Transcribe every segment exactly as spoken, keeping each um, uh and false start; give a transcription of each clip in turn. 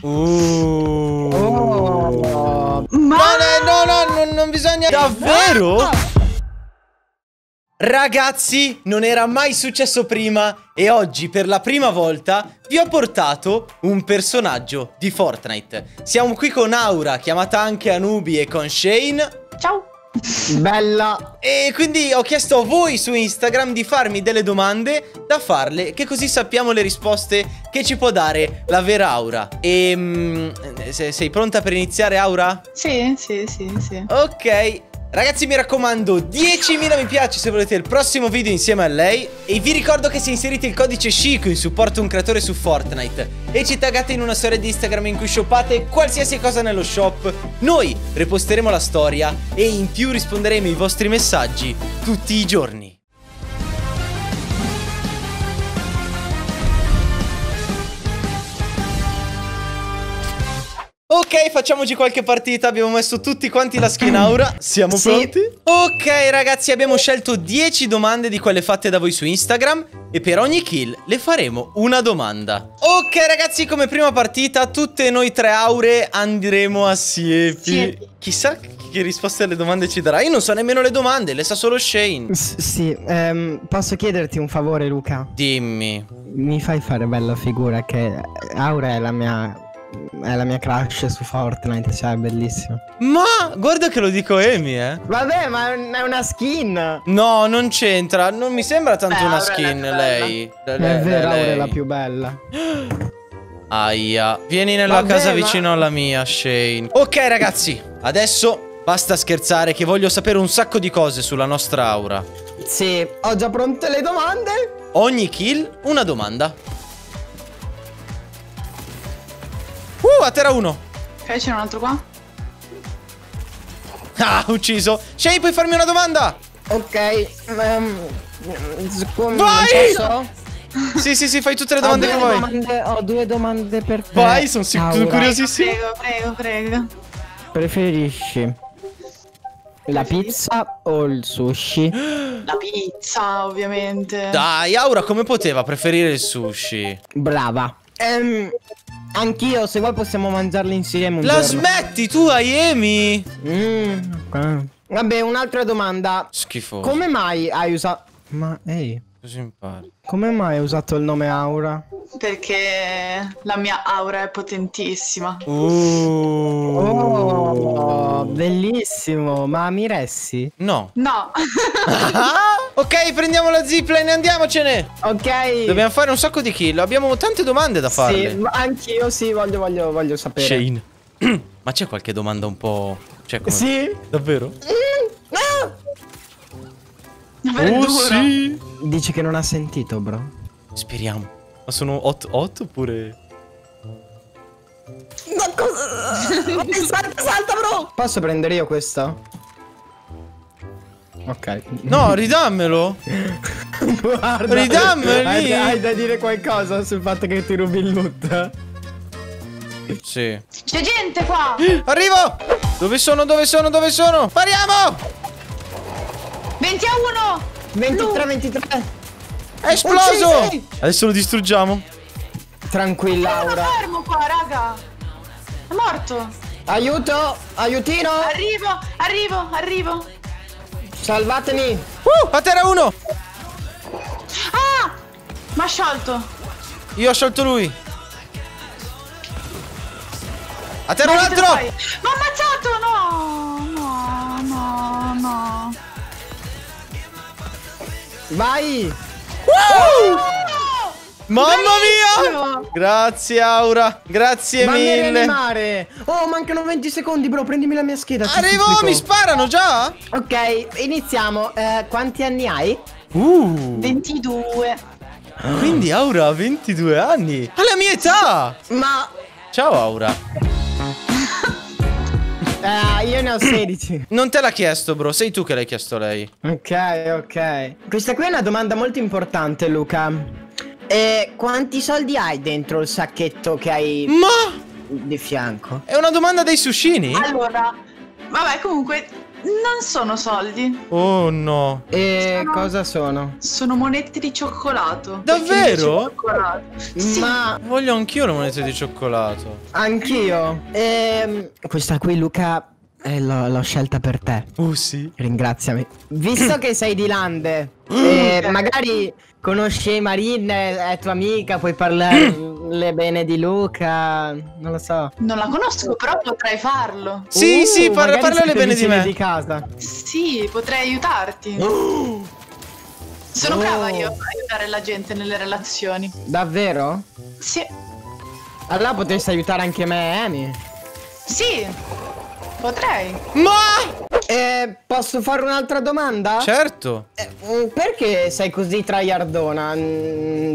Uh. Oh. Ma no, no, no, non, non bisogna. Davvero? Ragazzi, non era mai successo prima e oggi per la prima volta vi ho portato un personaggio di Fortnite. Siamo qui con Aura, chiamata anche Hanubii, e con Shane. Ciao! Bella! E quindi ho chiesto a voi su Instagram di farmi delle domande da farle, che così sappiamo le risposte che ci può dare la vera Aura. E mm, se, sei pronta per iniziare, Aura? Sì, sì, sì, sì. Ok. Ragazzi, mi raccomando, diecimila mi piace se volete il prossimo video insieme a lei. E vi ricordo che se inserite il codice Shiko in supporto a un creatore su Fortnite e ci taggate in una storia di Instagram in cui shoppate qualsiasi cosa nello shop, noi reposteremo la storia e in più risponderemo ai vostri messaggi tutti i giorni. Ok, facciamoci qualche partita. Abbiamo messo tutti quanti la skin Aura. Siamo sì. pronti? Ok ragazzi, abbiamo scelto dieci domande di quelle fatte da voi su Instagram e per ogni kill le faremo una domanda. Ok ragazzi, come prima partita tutte noi tre Aure andremo a siepi. Siepi. Chissà che risposte alle domande ci darà. Io non so nemmeno le domande, le sa solo Shane. S sì, um, posso chiederti un favore, Luca? Dimmi. Mi fai fare bella figura, che Aura è la mia... è la mia crush su Fortnite, cioè è bellissimo. Ma guarda che lo dico Emi, eh. Vabbè, ma è una skin. No, non c'entra, non mi sembra tanto Beh, una skin lei. È vero, è la più bella. Aia. Vieni nella Vabbè, casa ma... vicino alla mia, Shane. Ok ragazzi, adesso basta scherzare che voglio sapere un sacco di cose sulla nostra Aura. Sì, ho già pronte le domande. Ogni kill una domanda. Uh, a terra uno. Ok, c'è un altro qua. Ah, ucciso. Shane, puoi farmi una domanda? Ok. Um, come Vai! Non posso? Sì, sì, sì, fai tutte le domande che vuoi. Domande, ho due domande per te. Vai, sono curiosissimo. Prego, prego, prego. Preferisci la pizza o il sushi? La pizza, ovviamente. Dai, Aura, come poteva preferire il sushi? Brava. Ehm... Um, Anch'io, se vuoi possiamo mangiarli insieme un La giorno. Smetti tu, Amy? Mm, okay. Vabbè, un'altra domanda. Schifoso. Come mai hai usato... Ma, ehi. Cosa impari? Come mai hai usato il nome Aura? Perché la mia aura è potentissima. Oh, oh bellissimo. Ma mi resti? No. No. Ok, prendiamo la zipline e andiamocene. Ok. Dobbiamo fare un sacco di kill. Abbiamo tante domande da farle. Sì, anch'io sì, voglio, voglio, voglio sapere. Shane. Ma c'è qualche domanda un po'... Cioè, come... Sì. Davvero? Mm, no. Oh sì. Dici che non ha sentito, bro. Speriamo. Ma sono otto otto oppure... Ma cosa... Salta, salta, bro. Posso prendere io questa? Ok. No, ridammelo. Guarda, ridammelo. Hai, hai da dire qualcosa sul fatto che ti rubi il loot? Sì. C'è gente qua. Arrivo. Dove sono, dove sono, dove sono? Pariamo. ventuno. ventitré, ventitré. È esploso. Uccisi. Adesso lo distruggiamo. Tranquilla, Aura. Ma fermo qua, raga. È morto. Aiuto, aiutino. Arrivo, arrivo, arrivo. Salvatemi! Uh! A terra uno! Ah! Ma ha sciolto! Io ho sciolto lui! A terra un altro! M'ha ammazzato! No! No! No! No! Vai! Uh! Oh! Mamma Bellissimo. mia! Grazie Aura, grazie Vanno mille. Animare. Oh, mancano venti secondi, bro, prendimi la mia scheda. Arrivo, mi sparano già? Ok, iniziamo. Eh, quanti anni hai? Uh. ventidue. Ah. Quindi Aura ha ventidue anni. Alla mia età! Ma ciao Aura. Eh, io ne ho sedici. Non te l'ha chiesto, bro, sei tu che l'hai chiesto a lei. Ok, ok. Questa qui è una domanda molto importante, Luca. E quanti soldi hai dentro il sacchetto che hai Ma! di fianco? È una domanda dei sushini? Allora, vabbè, comunque Non sono soldi. Oh no. E sono... cosa sono? Sono monete di cioccolato. Davvero? Di cioccolato. Sì. Ma voglio anch'io le monete di cioccolato. Anch'io. ehm, Questa qui, Luca, eh, l'ho scelta per te. Oh sì. Ringraziami. Visto che sei di Lande, eh, magari conosci HEYMARINN, è tua amica, puoi parlare le bene di Luca. Non lo so. Non la conosco, però potrei farlo. Sì, uh, sì, par parla le bene di me di casa. Sì, potrei aiutarti. uh. Sono oh. brava io a aiutare la gente nelle relazioni. Davvero? Sì. Allora potresti aiutare anche me, Amy? Sì, potrei. Ma... Eh, posso fare un'altra domanda? Certo. eh, Perché sei così tryhardona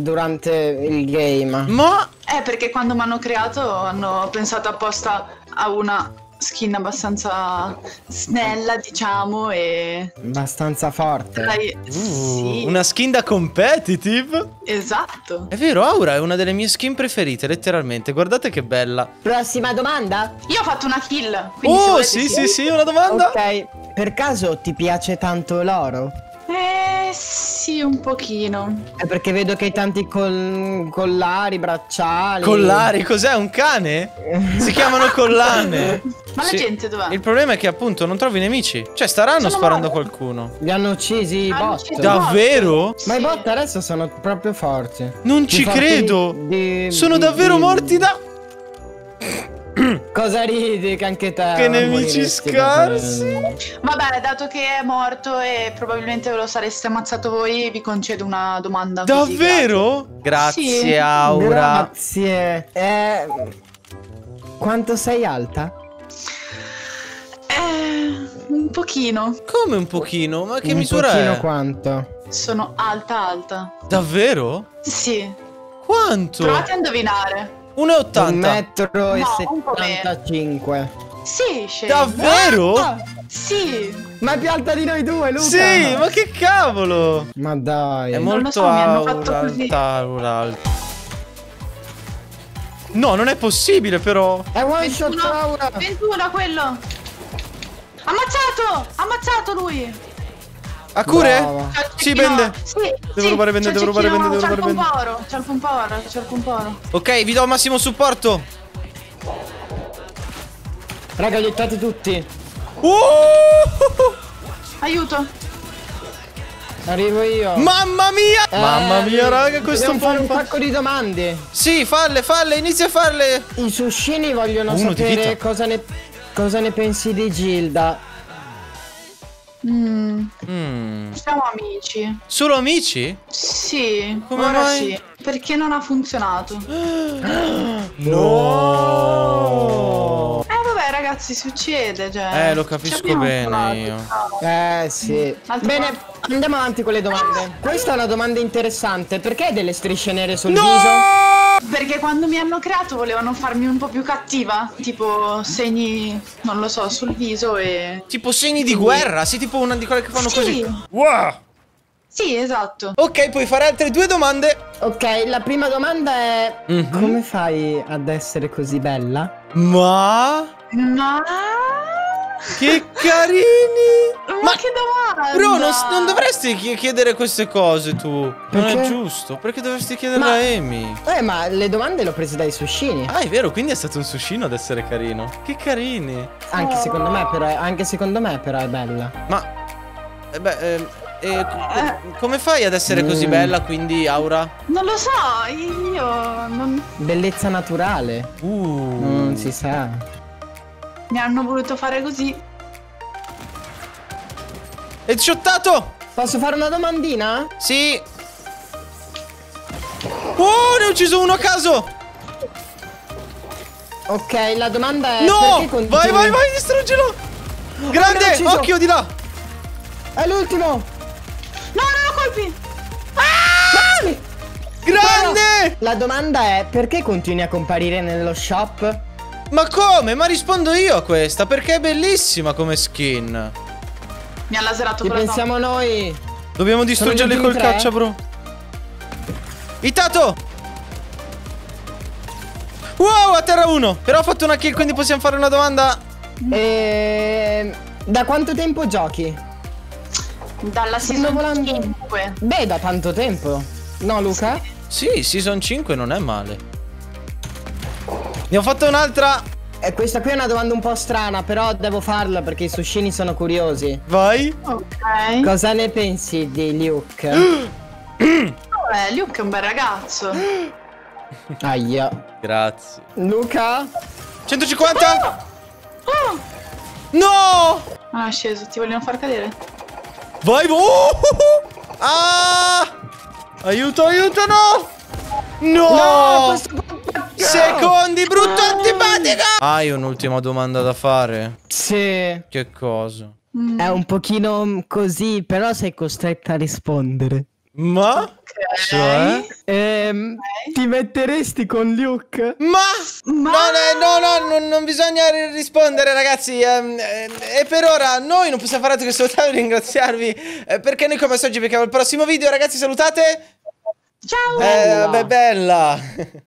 durante il game? Ma... Eh, perché quando mi hanno creato hanno pensato apposta a una skin abbastanza snella, diciamo, e... abbastanza forte. Dai, uh, sì. Una skin da competitive? Esatto. È vero, Aura è una delle mie skin preferite, letteralmente. Guardate che bella. Prossima domanda? Io ho fatto una kill. Oh, sì, sì, sì, una domanda. Ok, per caso ti piace tanto l'oro? Eh, sì, un pochino. È perché vedo che hai tanti col... collari, bracciali. Collari? Cos'è? Un cane? Si chiamano collane. Ma sì. La gente dov'è? Il problema è che appunto non trovi nemici. Cioè staranno sono sparando morti. Qualcuno Li hanno ucisi i bot. Davvero? Sì. Ma i bot adesso sono proprio forti. Non ci credo di, di, Sono di, davvero di... morti da... Cosa ridi che anche te? Che nemici scarsi. Vabbè, dato che è morto e probabilmente ve lo sareste ammazzato voi, vi concedo una domanda. Davvero? Così, grazie. Grazie, sì. Aura. Grazie. eh, Quanto sei alta? Eh, un pochino. Come un pochino? Ma che un misura è? Un pochino quanto? Sono alta alta. Davvero? Sì. Quanto? Provate a indovinare. uno e ottanta. Un metro e settantacinque. Sì, Shane. Davvero? Ah, sì. Ma è più alta di noi due, Luca. Sì, ma che cavolo. Ma dai. È molto lo so, Aura, mi fatto così. Aura, Aura. No, non è possibile però. È one ventuno, shot Aura. ventuno quello. Ammazzato. Ammazzato lui. A cure? Brava. Sì, bende. Sì, devo sì, rubare bende, devo rubare bende, devo rubare bende. C'è il pomporo, c'è il pomporo. Ok, vi do massimo supporto. Raga, li ho aiutati tutti. Uh! Aiuto. Arrivo io. Mamma mia! Eh, Mamma mia, raga, questo è un po'. Devo fare un sacco di domande. Sì, falle, falle, inizia a farle. I suscini vogliono Uno sapere cosa ne, cosa ne pensi di Gilda. Mm. Mm. Siamo amici. Solo amici? Sì. Come ora mai? Sì. Perché non ha funzionato. No. Eh vabbè ragazzi, succede, cioè. Eh lo capisco bene io. Eh sì. Altro bene fatto. Andiamo avanti con le domande. ah. Questa è una domanda interessante. Perché hai delle strisce nere sul no! viso? Perché quando mi hanno creato volevano farmi un po' più cattiva. Tipo segni, non lo so, sul viso e... Tipo segni di guerra? Sì, tipo una di quelle che fanno sì. così. Wow. Sì, esatto. Ok, puoi fare altre due domande. Ok, la prima domanda è... Mm-hmm. Come fai ad essere così bella? Ma... Ma... Che carini. Ma, Ma che domanda? Bro, non, non dovresti chiedere queste cose tu. Perché? Non è giusto. Perché dovresti chiederle ma, a Amy? Eh, ma le domande le ho prese dai suscini. Ah, è vero, quindi è stato un suscino ad essere carino. Che carini. Anche oh. secondo me però, anche secondo me però è bella. Ma eh beh, eh, eh, eh. come fai ad essere mm. così bella quindi, Aura? Non lo so, io non... Bellezza naturale. Uh. Non si sa. Mi hanno voluto fare così. È shottato! Posso fare una domandina? Sì. Oh, ne ho ucciso uno a caso. Ok, la domanda è... No! Continui... Vai, vai, vai, distruggilo! Grande, oh, occhio di là! È l'ultimo! No, non ho colpi! Ah! Grande! Grande! La domanda è, perché continui a comparire nello shop? Ma come? Ma rispondo io a questa, perché è bellissima come skin. Mi ha laserato quello. Ci pensiamo noi. Dobbiamo distruggerli col caccia, bro. Itato. Wow, a terra uno. Però ho fatto una kill, quindi possiamo fare una domanda. Ehm, Da quanto tempo giochi? Dalla season volando... cinque. Beh, da tanto tempo. No, Luca? Sì. sì, season cinque non è male. Ne ho fatto un'altra. Eh, questa qui è una domanda un po' strana, però devo farla perché i suscini sono curiosi. Vai. Ok. Cosa ne pensi di LUKE? Vabbè, LUKE è un bel ragazzo. Aia. Grazie. Luca? centocinquanta? Oh! Oh! No! Ah, è sceso, ti vogliono far cadere. Vai, oh! Ah! Aiuto, aiuto, no! No! no questo... Secondi, brutto oh. antipatico! Hai ah, un'ultima domanda da fare? Sì. Che cosa? Mm. È un pochino così, però sei costretta a rispondere. Ma? Okay. Cioè? Ehm, okay. Ti metteresti con LUKE? Ma? Ma... No, no, no, no, non bisogna rispondere, ragazzi. ehm, ehm, E per ora noi non possiamo fare altro che salutarvi e ringraziarvi, eh, perché noi come oggi becchiamo il prossimo video. Ragazzi, salutate. Ciao. Eh, beh, bella.